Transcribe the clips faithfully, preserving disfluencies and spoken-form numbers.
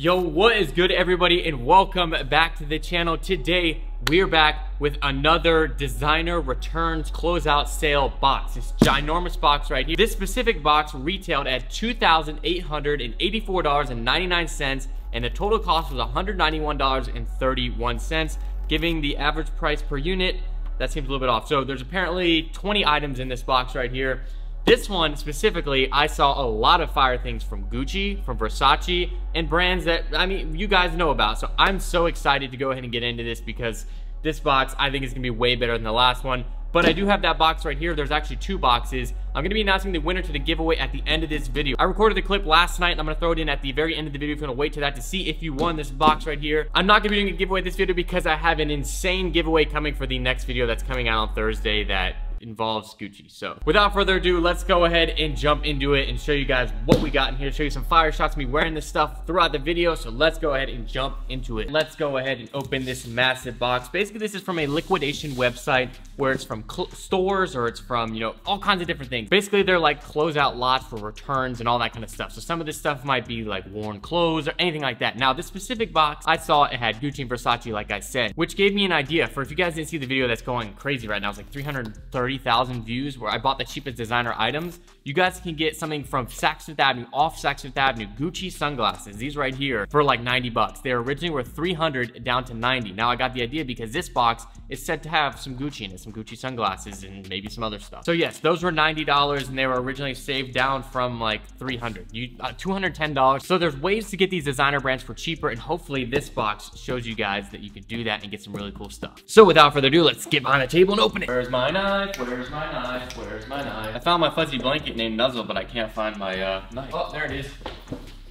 Yo, what is good everybody, and welcome back to the channel. Today we're back with another designer returns closeout sale box. This ginormous box right here. This specific box retailed at two thousand eight hundred eighty-four dollars and ninety-nine cents and the total cost was one hundred ninety-one dollars and thirty-one cents, giving the average price per unit. That seems a little bit off. So there's apparently twenty items in this box right here. This one specifically, I saw a lot of fire things from Gucci, from Versace, and brands that, I mean, you guys know about. So I'm so excited to go ahead and get into this because this box, I think, is gonna be way better than the last one. But I do have that box right here. There's actually two boxes. I'm gonna be announcing the winner to the giveaway at the end of this video. I recorded the clip last night and I'm gonna throw it in at the very end of the video if you wanna wait to that to see if you won this box right here. I'm not gonna be doing a giveaway this video because I have an insane giveaway coming for the next video that's coming out on Thursday that involves Gucci. So without further ado, let's go ahead and jump into it and show you guys what we got in here, show you some fire shots of me wearing this stuff throughout the video. So let's go ahead and jump into it. Let's go ahead and open this massive box. Basically this is from a liquidation website where it's from stores or it's from, you know, all kinds of different things. Basically they're like closeout lots for returns and all that kind of stuff. So some of this stuff might be like worn clothes or anything like that. Now this specific box, I saw it had Gucci and Versace like I said, which gave me an idea for, if you guys didn't see the video that's going crazy right now, it's like three hundred thirty thousand views where I bought the cheapest designer items. You guys can get something from Saks Fifth Avenue, off Saks Fifth Avenue, Gucci sunglasses, these right here, for like ninety bucks. They originally were three hundred down to ninety. Now I got the idea because this box is said to have some Gucci in it, some Gucci sunglasses and maybe some other stuff. So yes, those were ninety dollars and they were originally saved down from like three hundred, you, uh, two hundred ten dollars. So there's ways to get these designer brands for cheaper, and hopefully this box shows you guys that you can do that and get some really cool stuff. So without further ado, let's get behind the table and open it. Where's my knife? Where's my knife? Where's my knife? I found my fuzzy blanket named Nuzzle, but I can't find my uh, knife. Oh, there it is.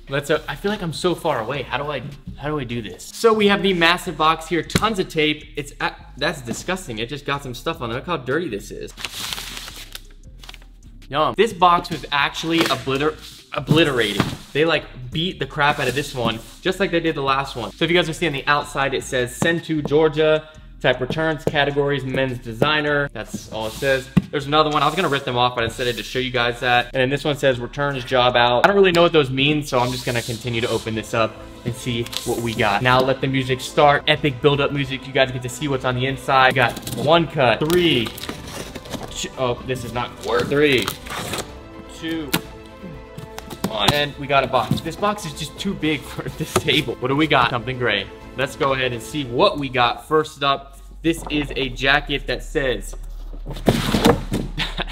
Let's, uh, I feel like I'm so far away. How do I, how do I do this? So we have the massive box here, tons of tape. It's, uh, that's disgusting. It just got some stuff on it. Look how dirty this is. Yum. This box was actually obliter obliterated. They like beat the crap out of this one, just like they did the last one. So if you guys are seeing the outside, it says send to Georgia. Type returns, categories, men's designer. That's all it says. There's another one. I was gonna rip them off, but I decided to show you guys that. And then this one says returns job out. I don't really know what those mean, so I'm just gonna continue to open this up and see what we got. Now let the music start. Epic build-up music. You guys get to see what's on the inside. We got one cut, three. Two, oh, this is not work. Three, two, one. And we got a box. This box is just too big for this table. What do we got? Something gray. Let's go ahead and see what we got. First up, this is a jacket that says,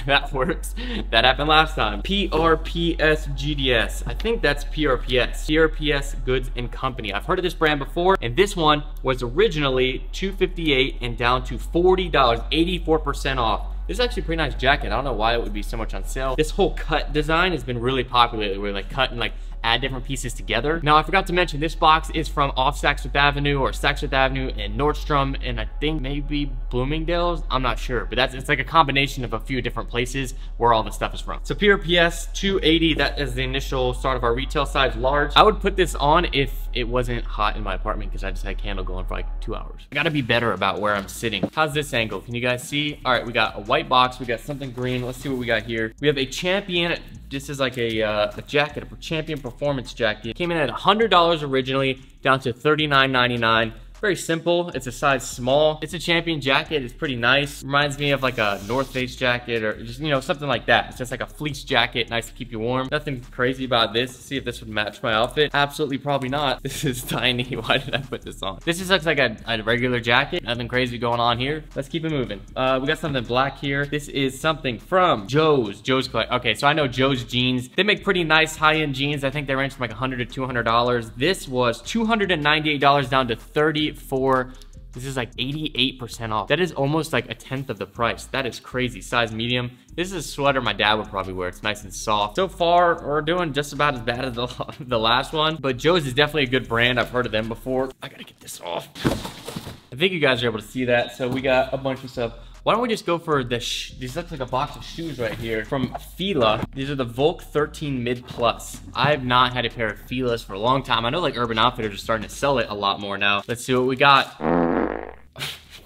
that works, that happened last time. P R P S G D S, I think that's P R P S. P R P S Goods and Company. I've heard of this brand before, and this one was originally two fifty-eight and down to forty dollars, eighty-four percent off. This is actually a pretty nice jacket. I don't know why it would be so much on sale. This whole cut design has been really popular. We're like cutting like, add different pieces together. Now I forgot to mention this box is from off Saks Fifth Avenue or Saks Fifth Avenue and Nordstrom and I think maybe Bloomingdale's, I'm not sure, but that's, it's like a combination of a few different places where all the stuff is from. So P R P S two eighty, that is the initial start of our retail size large. I would put this on if it wasn't hot in my apartment because I just had a candle going for like two hours. I gotta be better about where I'm sitting. How's this angle? Can you guys see? All right, we got a white box, we got something green. Let's see what we got here. We have a Champion. This is like a, uh, a jacket, a Champion performance jacket. Came in at one hundred dollars originally, down to thirty-nine ninety-nine. Very simple, it's a size small. It's a Champion jacket, it's pretty nice. Reminds me of like a North Face jacket or just, you know, something like that. It's just like a fleece jacket, nice to keep you warm. Nothing crazy about this. Let's see if this would match my outfit. Absolutely probably not. This is tiny, why did I put this on? This is like a, a regular jacket. Nothing crazy going on here. Let's keep it moving. Uh, we got something black here. This is something from Joe's, Joe's collection. Okay, so I know Joe's jeans. They make pretty nice high-end jeans. I think they range from like one hundred to two hundred dollars. This was two hundred ninety-eight dollars down to thirty dollars. For this is like eighty-eight percent off. That is almost like a tenth of the price. That is crazy. Size medium. This is a sweater my dad would probably wear. It's nice and soft. So far, we're doing just about as bad as the, the last one, but Joe's is definitely a good brand. I've heard of them before. I gotta get this off. I think you guys are able to see that. So we got a bunch of stuff. Why don't we just go for the, sh this looks like a box of shoes right here from Fila. These are the Volk thirteen Mid plus. I have not had a pair of Filas for a long time. I know like Urban Outfitters are starting to sell it a lot more now. Let's see what we got.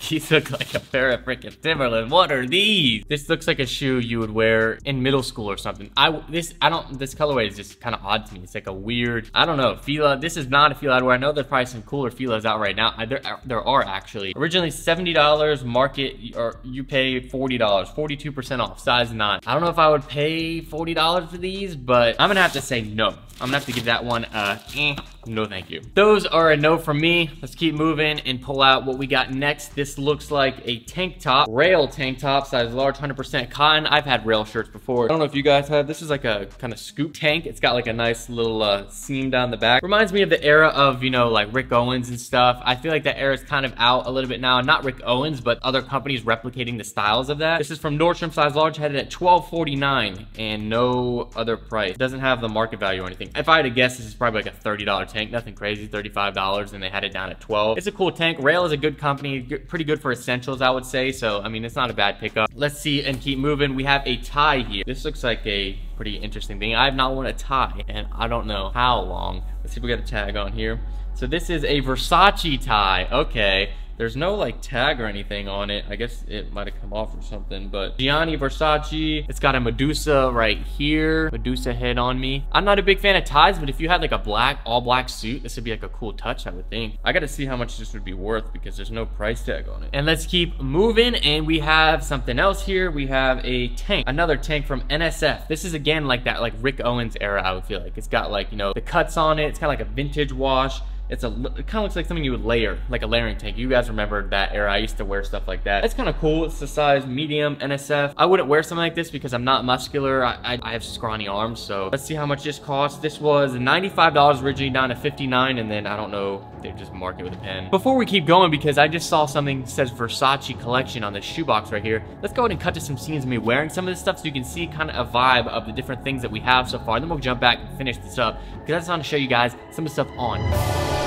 You look like a pair of freaking Timberland. What are these? This looks like a shoe you would wear in middle school or something. I this I don't. This colorway is just kind of odd to me. It's like a weird. I don't know. Fila. This is not a Fila outerwear. I know there's probably some cooler Filas out right now. I, there there are actually. Originally seventy dollars market, or you pay forty dollars, forty-two percent off, size nine. I don't know if I would pay forty dollars for these, but I'm gonna have to say no. I'm gonna have to give that one a eh, no thank you. Those are a no from me. Let's keep moving and pull out what we got next. This looks like a tank top, Rail tank top, size large, one hundred percent cotton. I've had Rail shirts before. I don't know if you guys have. This is like a kind of scoop tank. It's got like a nice little uh, seam down the back. Reminds me of the era of, you know, like Rick Owens and stuff. I feel like that era is kind of out a little bit now. Not Rick Owens, but other companies replicating the styles of that. This is from Nordstrom, size large, headed at twelve forty-nine and no other price. Doesn't have the market value or anything. If I had to guess, this is probably like a thirty dollar tank. Nothing crazy, thirty-five dollars, and they had it down at twelve. It's a cool tank. Rail is a good company, pretty good for essentials, I would say. So, I mean, it's not a bad pickup. Let's see and keep moving. We have a tie here. This looks like a pretty interesting thing. I have not worn a tie, and I don't know how long. Let's see if we got a tag on here. So this is a Versace tie. Okay. There's no like tag or anything on it. I guess it might have come off or something, but Gianni Versace. It's got a Medusa right here. Medusa head on me. I'm not a big fan of ties, but if you had like a black, all black suit, this would be like a cool touch, I would think. I gotta see how much this would be worth because there's no price tag on it. And let's keep moving, and we have something else here. We have a tank, another tank from N S F. This is again like that like Rick Owens era, I would feel like. It's got like, you know, the cuts on it. It's kind of like a vintage wash. It's a, it kind of looks like something you would layer, like a layering tank. You guys remember that era. I used to wear stuff like that. It's kind of cool. It's the size medium N S F. I wouldn't wear something like this because I'm not muscular. I, I, I have scrawny arms, so let's see how much this costs. This was ninety-five dollars originally, down to fifty-nine dollars, and then I don't know, they just mark it with a pen. Before we keep going, because I just saw something that says Versace Collection on this shoebox right here, let's go ahead and cut to some scenes of me wearing some of this stuff so you can see kind of a vibe of the different things that we have so far. Then we'll jump back and finish this up because I just want to show you guys some of the stuff on.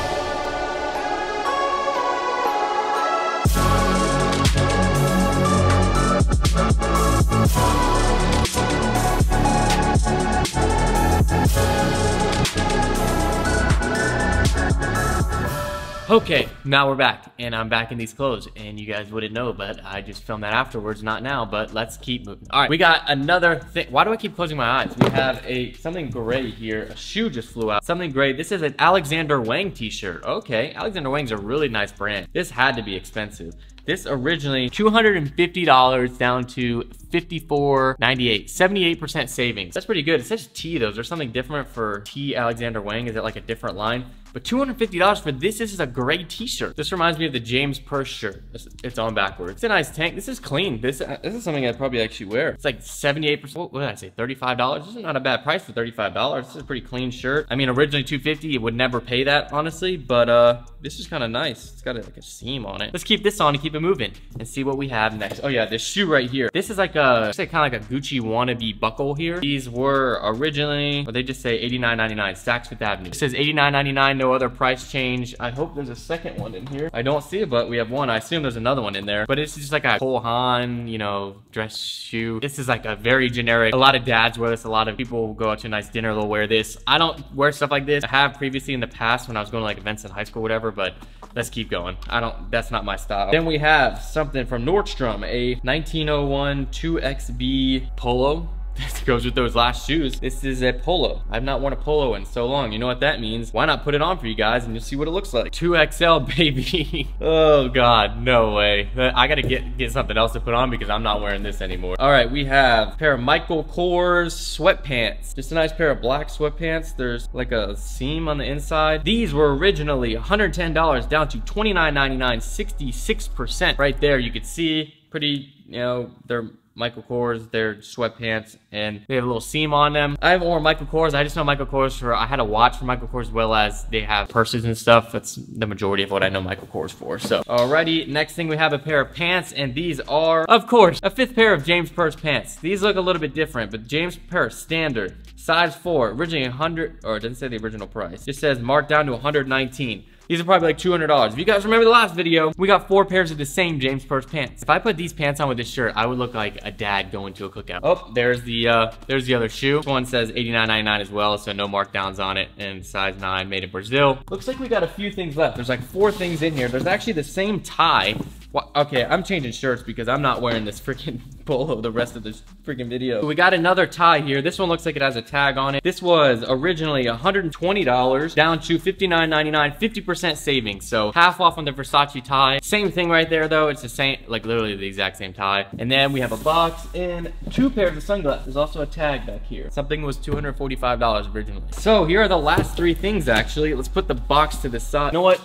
Okay, now we're back, and I'm back in these clothes, and you guys wouldn't know, but I just filmed that afterwards, not now, but let's keep moving. All right, we got another thing. Why do I keep closing my eyes? We have a something gray here. A shoe just flew out. Something gray. This is an Alexander Wang t-shirt. Okay, Alexander Wang's a really nice brand. This had to be expensive. This originally two hundred fifty dollars down to fifty-four ninety-eight, seventy-eight percent savings. That's pretty good. It says T though. Is there something different for T Alexander Wang? Is it like a different line? But two hundred fifty dollars for this, this is a great t-shirt. This reminds me of the James Purse shirt. It's on backwards. It's a nice tank. This is clean. This, uh, this is something I'd probably actually wear. It's like seventy-eight percent, what did I say, thirty-five dollars? This is not a bad price for thirty-five dollars. This is a pretty clean shirt. I mean, originally two hundred fifty dollars, it would never pay that, honestly, but uh, this is kind of nice. It's got a, like a seam on it. Let's keep this on and keep it moving and see what we have next. Oh yeah, this shoe right here. This is like a, kind of like a Gucci wannabe buckle here. These were originally, or they just say eighty-nine ninety-nine, Saks Fifth Avenue. It says eighty-nine ninety-nine. No other price change. I hope there's a second one in here. I don't see it, but we have one. I assume there's another one in there, but it's just like a Cole Haan, you know, dress shoe. This is like a very generic, a lot of dads wear this. A lot of people go out to a nice dinner, they'll wear this. I don't wear stuff like this. I have previously in the past when I was going to like events in high school or whatever, but let's keep going. I don't, that's not my style. Then we have something from Nordstrom, a nineteen oh one two X B polo. This goes with those last shoes. This is a polo. I've not worn a polo in so long. You know what that means. Why not put it on for you guys and you'll see what it looks like. two X L, baby. Oh, God. No way. I got to get get something else to put on because I'm not wearing this anymore. All right, we have a pair of Michael Kors sweatpants. Just a nice pair of black sweatpants. There's like a seam on the inside. These were originally one hundred ten dollars down to twenty-nine ninety-nine, sixty-six percent. Right there, you could see pretty, you know, they're Michael Kors, their sweatpants, and they have a little seam on them. I haven't worn Michael Kors. I just know Michael Kors for, I had a watch for Michael Kors as well as they have purses and stuff. That's the majority of what I know Michael Kors for, so. Alrighty, next thing we have a pair of pants, and these are, of course, a fifth pair of James Purse pants. These look a little bit different, but James Purse, standard, size four, originally one hundred, or it doesn't say the original price. It says marked down to one hundred nineteen. These are probably like two hundred dollars. If you guys remember the last video, we got four pairs of the same James Purse pants. If I put these pants on with this shirt, I would look like a dad going to a cookout. Oh, there's the uh, there's the other shoe. This one says eighty-nine ninety-nine as well, so no markdowns on it, and size nine, made in Brazil. Looks like we got a few things left. There's like four things in here. There's actually the same tie Well, okay, I'm changing shirts because I'm not wearing this freaking polo the rest of this freaking video. So we got another tie here. This one looks like it has a tag on it. This was originally one hundred twenty dollars down to fifty-nine ninety-nine, fifty percent savings. So half off on the Versace tie. Same thing right there though. It's the same, like literally the exact same tie. And then we have a box and two pairs of sunglasses. There's also a tag back here. Something was two hundred forty-five dollars originally. So here are the last three things actually. Let's put the box to the side. You know what?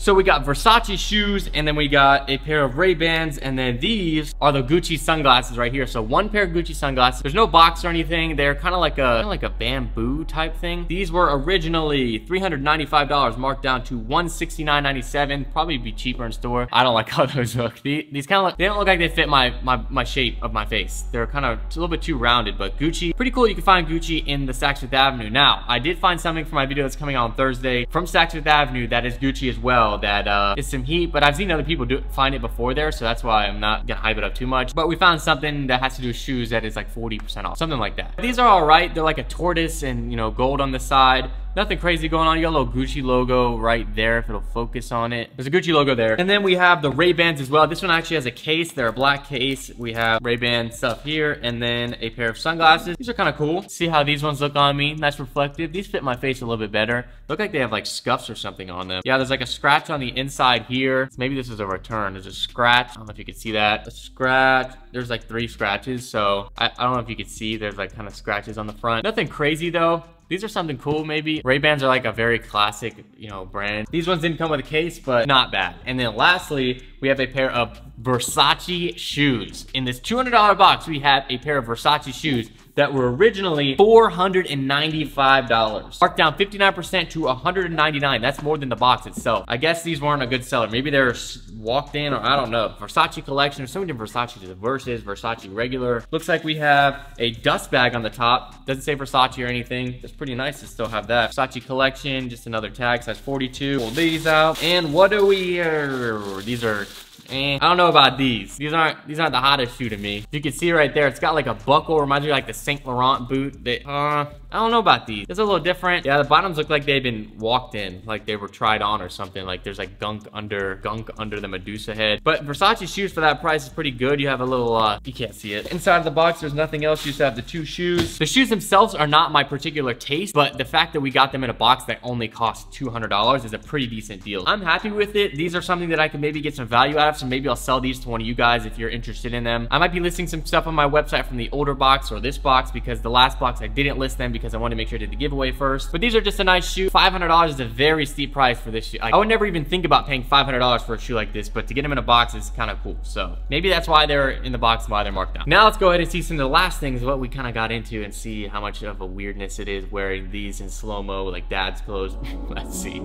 So we got Versace shoes, and then we got a pair of Ray-Bans, and then these are the Gucci sunglasses right here. So one pair of Gucci sunglasses. There's no box or anything. They're kind of like a kind of like a bamboo type thing. These were originally three hundred ninety-five dollars, marked down to one hundred sixty-nine ninety-seven. Probably be cheaper in store. I don't like how those look. These, these kind of look, they don't look like they fit my my my shape of my face. They're kind of a little bit too rounded, but Gucci, pretty cool. You can find Gucci in the Saks Fifth Avenue. Now, I did find something for my video that's coming out on Thursday from Saks Fifth Avenue that is Gucci as well. That uh, is some heat, but I've seen other people do find it before there, so that's why I'm not gonna hype it up too much. But we found something that has to do with shoes that is like forty percent off, something like that. These are all right. They're like a tortoise and, you know, gold on the side. Nothing crazy going on. You got a little Gucci logo right there, if it'll focus on it. There's a Gucci logo there. And then we have the Ray-Bans as well. This one actually has a case. They're a black case. We have Ray-Ban stuff here, and then a pair of sunglasses. These are kind of cool. See how these ones look on me? That's reflective. These fit my face a little bit better. Look like they have like scuffs or something on them. Yeah, there's like a scratch on the inside here. Maybe this is a return. There's a scratch. I don't know if you can see that. A scratch. There's like three scratches, so I, I don't know if you can see. There's like kind of scratches on the front. Nothing crazy though. These are something cool, maybe. Ray-Bans are like a very classic, you know, brand. These ones didn't come with a case, but not bad. And then lastly, we have a pair of Versace shoes. In this two hundred dollar box, we have a pair of Versace shoes that were originally four hundred ninety-five dollars. Marked down fifty-nine percent to one hundred ninety-nine dollars. That's more than the box itself. I guess these weren't a good seller. Maybe they're walked in, or I don't know. Versace collection, there's so many different Versace verses, Versace regular. Looks like we have a dust bag on the top. Doesn't say Versace or anything. It's pretty nice to still have that. Versace collection, just another tag, size forty-two. Pull these out. And what do we, uh, these are, Eh, I don't know about these. These aren't these aren't the hottest shoe to me. You can see right there, it's got like a buckle. Reminds me of like the Saint Laurent boot. They, uh, I don't know about these. It's a little different. Yeah, the bottoms look like they've been walked in, like they were tried on or something. Like there's like gunk under gunk under the Medusa head. But Versace shoes for that price is pretty good. You have a little, uh, you can't see it. Inside of the box, there's nothing else. You just have the two shoes. The shoes themselves are not my particular taste, but the fact that we got them in a box that only cost two hundred dollars is a pretty decent deal. I'm happy with it. These are something that I can maybe get some value out of. So maybe I'll sell these to one of you guys if you're interested in them. I might be listing some stuff on my website from the older box or this box, because the last box I didn't list them because I wanted to make sure I did the giveaway first. But these are just a nice shoe. five hundred dollars is a very steep price for this shoe. I would never even think about paying five hundred dollars for a shoe like this, but to get them in a box is kind of cool. So maybe that's why they're in the box and why they're marked down. Now let's go ahead and see some of the last things, what we kind of got into, and see how much of a weirdness it is wearing these in slow-mo like dad's clothes. Let's see.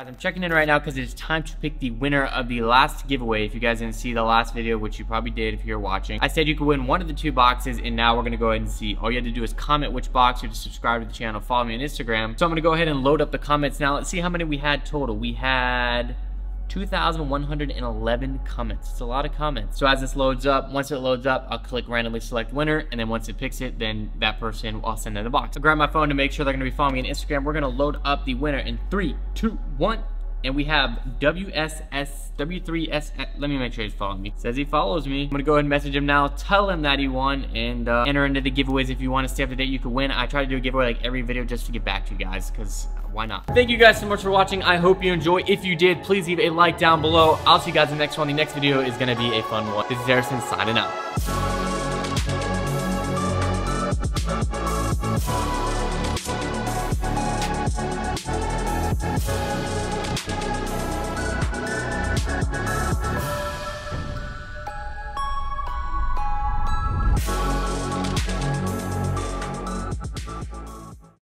I'm checking in right now because it's time to pick the winner of the last giveaway. If you guys didn't see the last video, which you probably did if you're watching, I said you could win one of the two boxes, and now we're going to go ahead and see. All you had to do is comment which box. You have to subscribe to the channel, follow me on Instagram. So I'm going to go ahead and load up the comments now. Let's see how many we had total. We had two thousand one hundred eleven comments. It's a lot of comments. So as this loads up, once it loads up, I'll click randomly select winner, and then once it picks it, then that person I'll send in the box. I'll grab my phone to make sure they're gonna be following me on Instagram. We're gonna load up the winner in three, two, one, and we have W S S, W three S, let me make sure he's following me. Says he follows me. I'm gonna go ahead and message him now, tell him that he won, and uh, enter into the giveaways if you wanna stay up to date, you can win. I try to do a giveaway like every video just to get back to you guys, cause why not? Thank you guys so much for watching. I hope you enjoyed. If you did, please leave a like down below. I'll see you guys in the next one. The next video is gonna be a fun one. This is Harrison signing out.